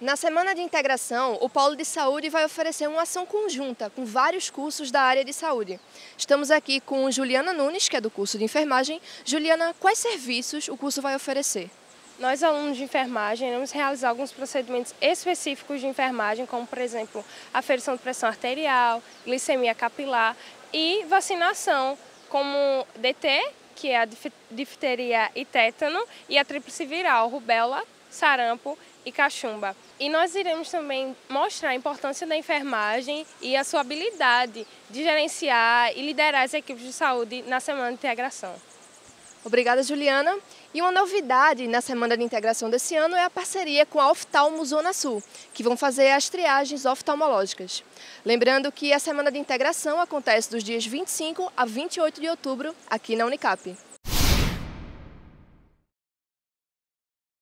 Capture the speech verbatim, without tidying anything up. Na Semana de Integração, o Polo de Saúde vai oferecer uma ação conjunta com vários cursos da área de saúde. Estamos aqui com Juliana Nunes, que é do curso de enfermagem. Juliana, quais serviços o curso vai oferecer? Nós, alunos de enfermagem, iremos realizar alguns procedimentos específicos de enfermagem, como, por exemplo, aferição de pressão arterial, glicemia capilar e vacinação, como D T, que é a difteria e tétano, e a tríplice viral, rubéola, sarampo e cachumba. E nós iremos também mostrar a importância da enfermagem e a sua habilidade de gerenciar e liderar as equipes de saúde na Semana de Integração. Obrigada, Juliana. E uma novidade na Semana de Integração desse ano é a parceria com a Oftalmo Zona Sul, que vão fazer as triagens oftalmológicas. Lembrando que a Semana de Integração acontece dos dias vinte e cinco a vinte e oito de outubro aqui na UNICAP.